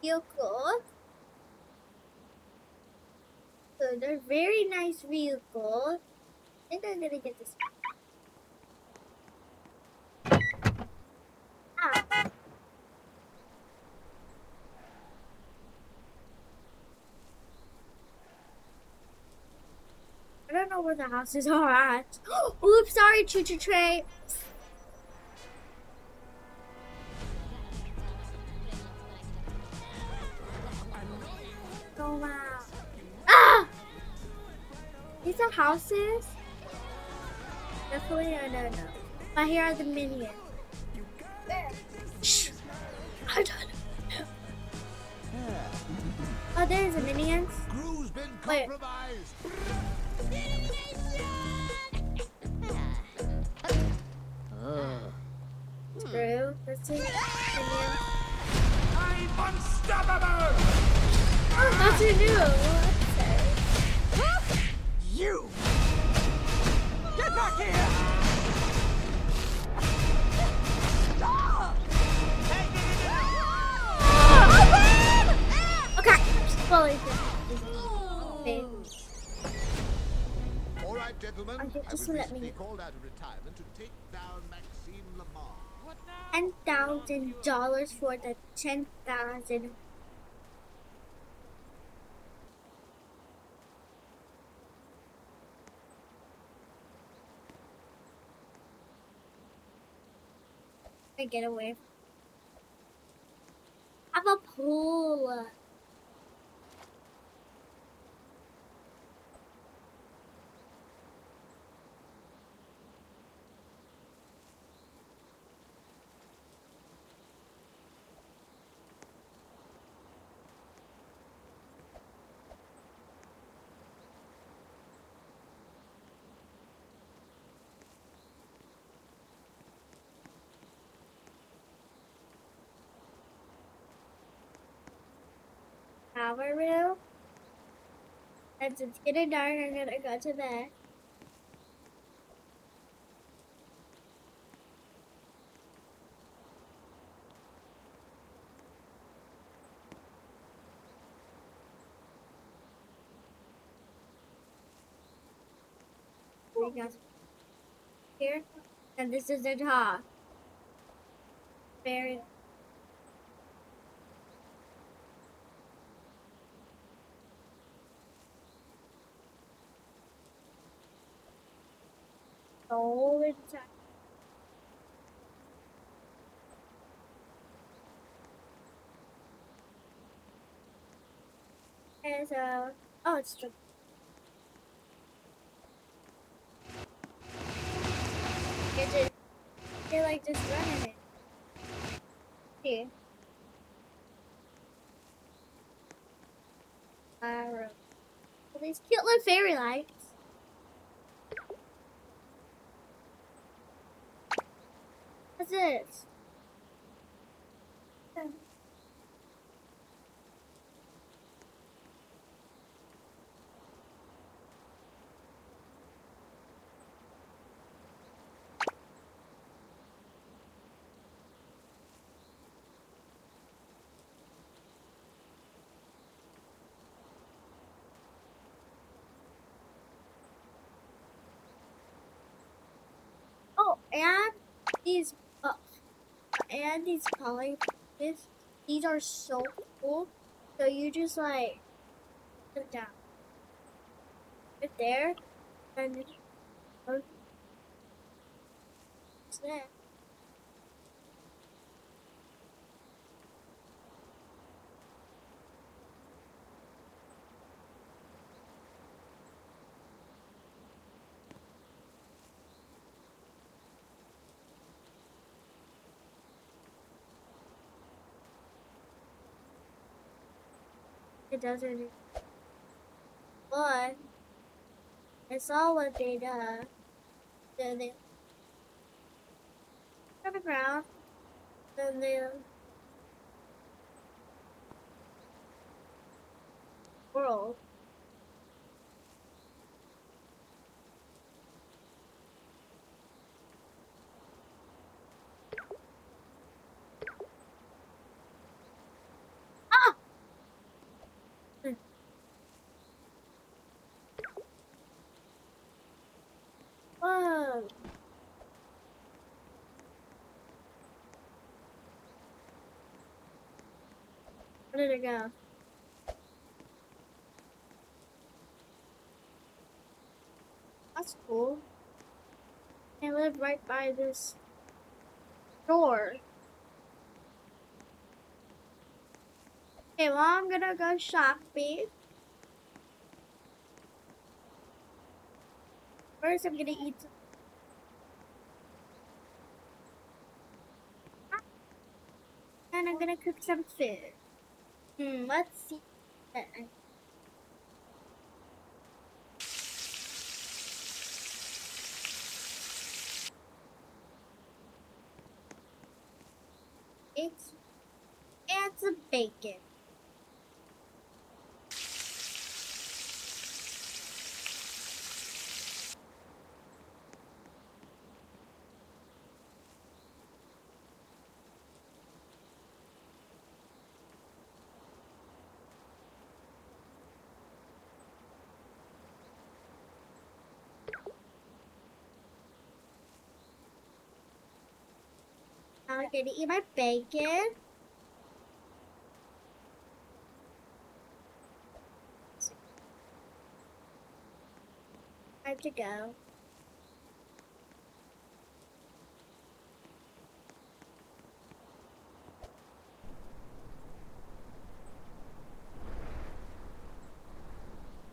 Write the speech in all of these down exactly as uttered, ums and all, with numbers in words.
video call. So they're very nice vehicle. I think I'm gonna get this. Ah. I don't know where the houses are at. Oops, sorry, Choo Choo Train. So loud. Ah! These are houses? Definitely, no, no, no. But here are the minions. Shh. I don't know. Oh, there's the minions. Wait. Screw. Let's see. I'm unstoppable! That's your new. What? You! Get back here! Stop! Okay, I'm just following this. Gentlemen, I think just I let me called out of retirement to take down Maxime Lamar. Ten thousand dollars for the ten thousand. I get away. I have a pool. Power room. As it's getting dark, I'm gonna go to bed. We got here, and this is the top. Very. All the time. And so, oh, it's true. You're just, you're like just running it. Here. All right. Well, these cute little fairy lights. What's this? Oh, and these. Oh, and these polyps, these are so cool. So you just like sit down, sit there, and sit. It doesn't, but I saw what they did. Then they on the ground. Then they whirl. Ah! did it go? That's cool. I live right by this door. Okay, well, I'm gonna go shopping. First, I'm gonna eat some. And I'm gonna cook some food. Hmm, let's see. It's and some bacon. I'm gonna eat my bacon. Time to go.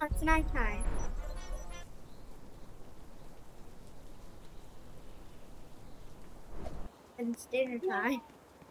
Oh, it's night time. It's dinner time.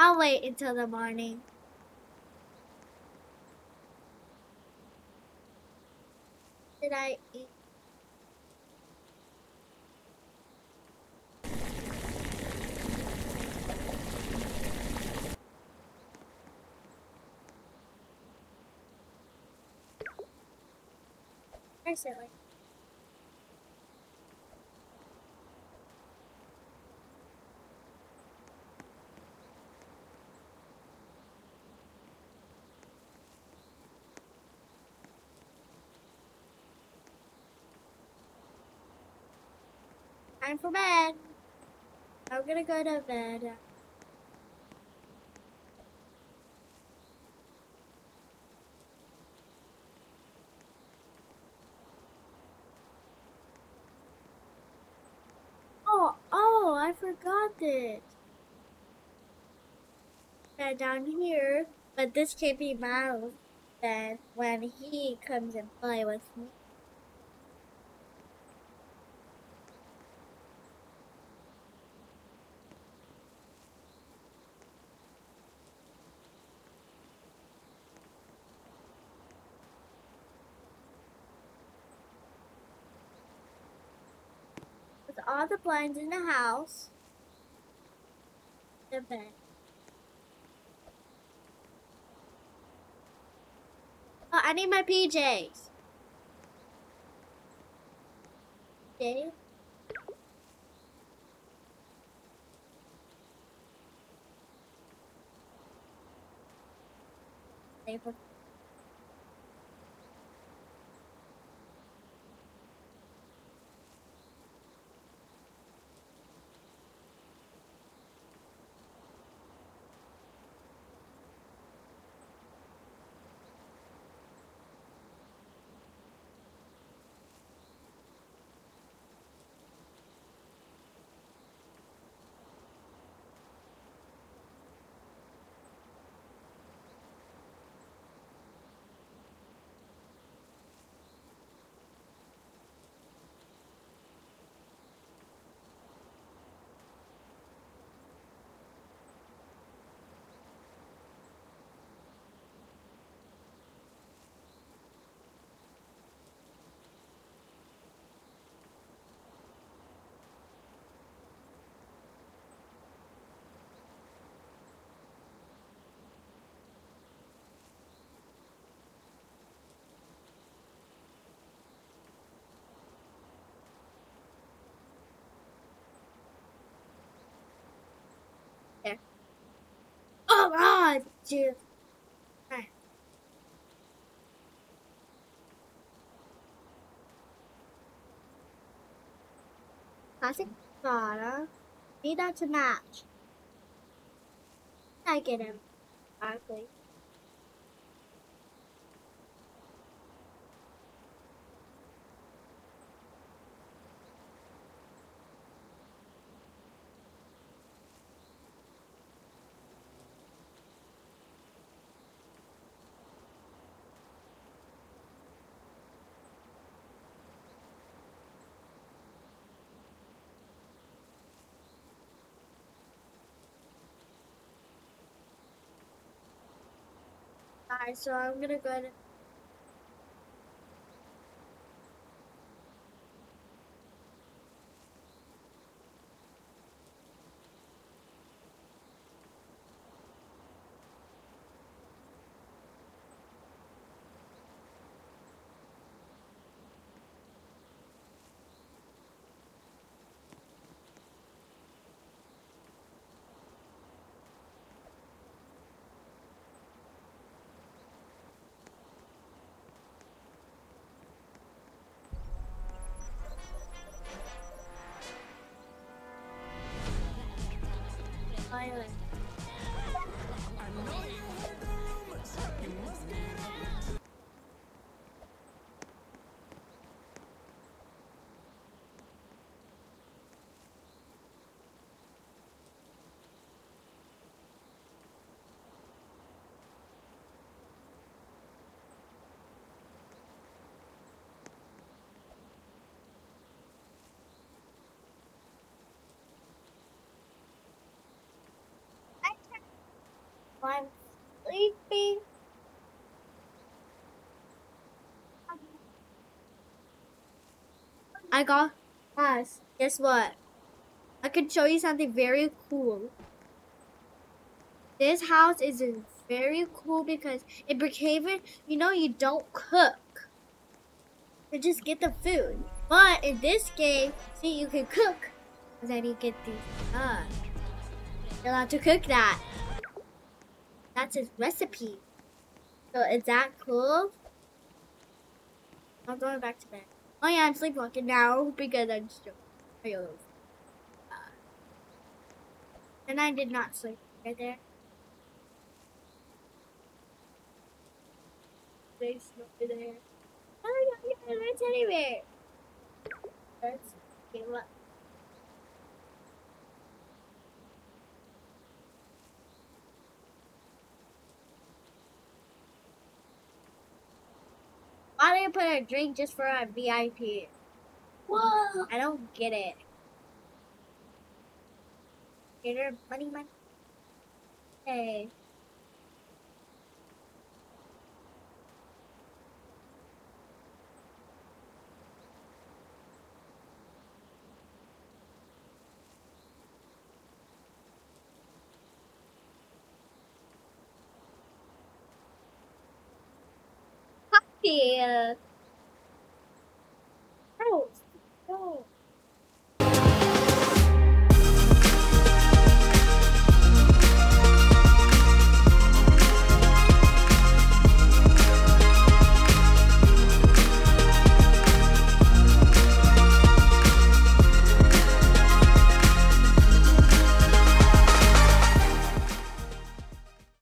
I'll wait until the morning. Did I eat? I said like. Time for bed. I'm gonna go to bed. Oh, oh, I forgot it. Bed down here, but this can't be my bed when he comes and play with me. All the blinds in the house, the bed. Oh, I need my P Js. Okay. Oh, dude. Right. Classic bottle. Need that to match. I get him. Exactly. high, so I'm gonna go ahead and I'm sleepy. I got class. Guess what? I can show you something very cool. This house is very cool because in Brookhaven, you know, you don't cook. You just get the food. But in this game, see, you can cook. And then you get these stuff. You're allowed to cook that. That's his recipe. So is that cool? I'm going back to bed. Oh yeah, I'm sleepwalking now because I'm still. Uh, and I did not sleep right there. They sleep over there. Oh yeah, yeah, that's anywhere. Let's get up. Why did I put a drink just for a V I P? Whoa! I don't get it. Get her money, money. Hey. Yeah.